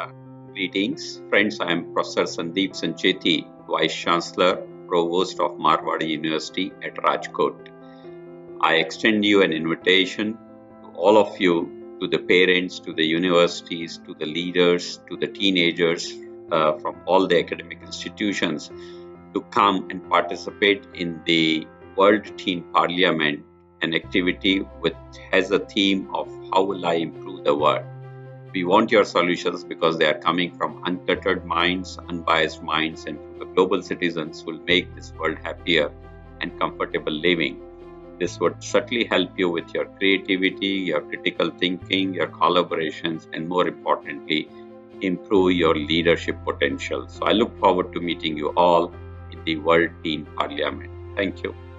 Karnataka. Greetings, friends. I am Professor Sandeep Sancheti, Vice Chancellor, Provost of Marwadi University at Rajkot. I extend you an invitation to all of you, to the parents, to the universities, to the leaders, to the teenagers from all the academic institutions, to come and participate in the World Teen Parliament, an activity which has a theme of how will I improve the world. We want your solutions because they are coming from uncluttered minds, unbiased minds, and the global citizens will make this world happier and comfortable living. This would certainly help you with your creativity, your critical thinking, your collaborations, and more importantly, improve your leadership potential. So I look forward to meeting you all in the World Teen Parliament. Thank you.